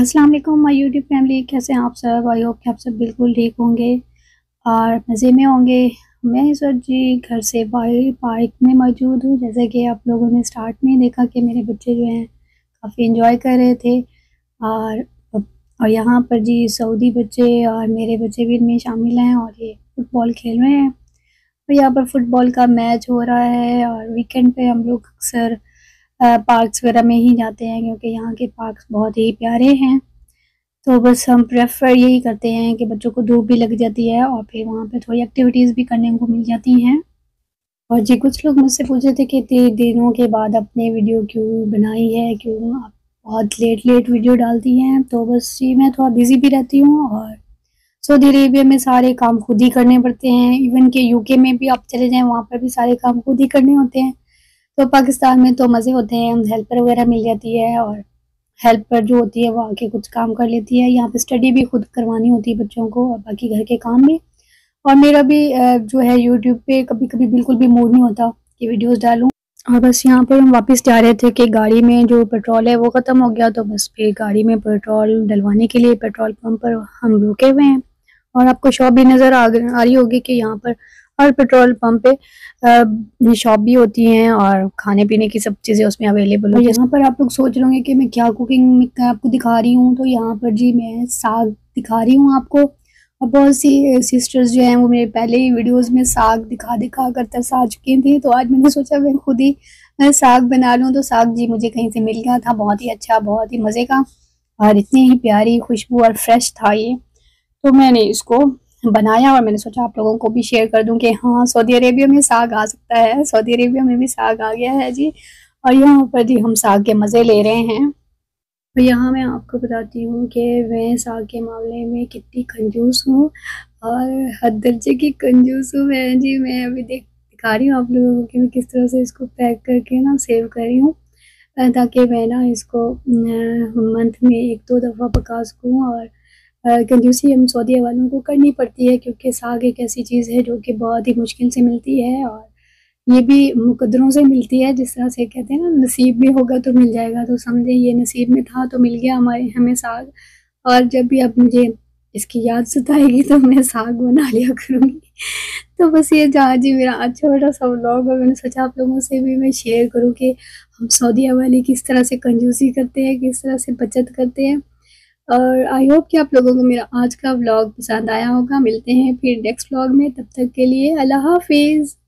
अस्सलाम वालेकुम my YouTube family, कैसे हैं आप सब? आई होप कि आप सब बिल्कुल ठीक होंगे और मज़े में होंगे। मैं इस वक्त जी घर से बाहर पार्क में मौजूद हूँ। जैसे कि आप लोगों ने स्टार्ट में देखा कि मेरे बच्चे जो हैं काफ़ी एंजॉय कर रहे थे और यहाँ पर जी सऊदी बच्चे और मेरे बच्चे भी इनमें शामिल हैं और ये फ़ुटबॉल खेल रहे हैं। तो यहाँ पर फ़ुटबॉल का मैच हो रहा है और वीकेंड पे हम लोग अक्सर पार्क्स वगैरह में ही जाते हैं क्योंकि यहाँ के पार्क्स बहुत ही प्यारे हैं। तो बस हम प्रेफर यही करते हैं कि बच्चों को धूप भी लग जाती है और फिर वहाँ पे थोड़ी एक्टिविटीज़ भी करने को मिल जाती हैं। और जी कुछ लोग मुझसे पूछे थे कि इतने दिनों के बाद आपने वीडियो क्यों बनाई है, क्यों आप बहुत लेट वीडियो डालती हैं। तो बस जी मैं थोड़ा बिज़ी भी रहती हूँ और सऊदी अरेबिया में सारे काम खुद ही करने पड़ते हैं। इवन के यूके में भी आप चले जाएँ वहाँ पर भी सारे काम खुद ही करने होते हैं। तो पाकिस्तान में तो मज़े होते हैं, हेल्पर वगैरह मिल जाती है और हेल्पर जो होती है वो आके कुछ काम कर लेती है। यहाँ पे स्टडी भी खुद करवानी होती है बच्चों को और बाकी घर के काम भी। और मेरा भी जो है यूट्यूब पे कभी कभी बिल्कुल भी मूड नहीं होता कि वीडियोस डालूं। और बस यहाँ पर हम वापस जा रहे थे कि गाड़ी में जो पेट्रोल है वो ख़त्म हो गया। तो बस फिर गाड़ी में पेट्रोल डलवाने के लिए पेट्रोल पम्प पर हम रुके हुए हैं और आपको शॉप भी नज़र आ रही होगी कि यहाँ पर और पेट्रोल पंप पे शॉप भी होती हैं और खाने पीने की सब चीज़ें उसमें अवेलेबल हैं। यहाँ पर आप लोग सोच रहे होंगे कि मैं क्या कुकिंग आपको दिखा रही हूँ। तो यहाँ पर जी मैं साग दिखा रही हूँ आपको। और बहुत सी सिस्टर्स जो हैं वो मेरे पहले ही वीडियोस में साग दिखा कर तरस आ चुकी थी। तो आज मैंने सोचा मैं खुद ही साग बना लूँ। तो साग जी मुझे कहीं से मिल गया था, बहुत ही अच्छा, बहुत ही मज़े का और इतनी ही प्यारी खुशबू और फ्रेश था ये। तो मैंने इसको बनाया और मैंने सोचा आप लोगों को भी शेयर कर दूं कि हाँ सऊदी अरेबिया में साग आ सकता है। सऊदी अरेबिया में भी साग आ गया है जी और यहाँ पर जी हम साग के मज़े ले रहे हैं। तो यहाँ मैं आपको बताती हूँ कि मैं साग के मामले में कितनी कंजूस हूँ और हद दर्जे की कंजूस हूँ मैं जी। मैं अभी दिखा रही हूँ आप लोगों को कि मैं किस तरह से इसको पैक करके ना सेव कर रही हूँ ताकि मैं ना इसको मंथ में 1-2 दफ़ा पका सकूँ। और कंजूसी हम सऊदी वालों को करनी पड़ती है क्योंकि साग एक ऐसी चीज़ है जो कि बहुत ही मुश्किल से मिलती है और ये भी मुकद्दरों से मिलती है। जिस तरह से कहते हैं ना नसीब में होगा तो मिल जाएगा, तो समझे ये नसीब में था तो मिल गया हमें साग। और जब भी अब मुझे इसकी याद सताएगी तो मैं साग बना लिया करूँगी। तो बस ये जहाँ जी मेरा अच्छा बड़ा सा व्लॉग और मैंने सोचा आप लोगों से भी मैं शेयर करूँ कि हम सऊदी वाले किस तरह से कंजूसी करते हैं, किस तरह से बचत करते हैं। और आई होप कि आप लोगों को मेरा आज का व्लॉग पसंद आया होगा। मिलते हैं फिर नेक्स्ट व्लॉग में, तब तक के लिए अल्लाह हाफिज़।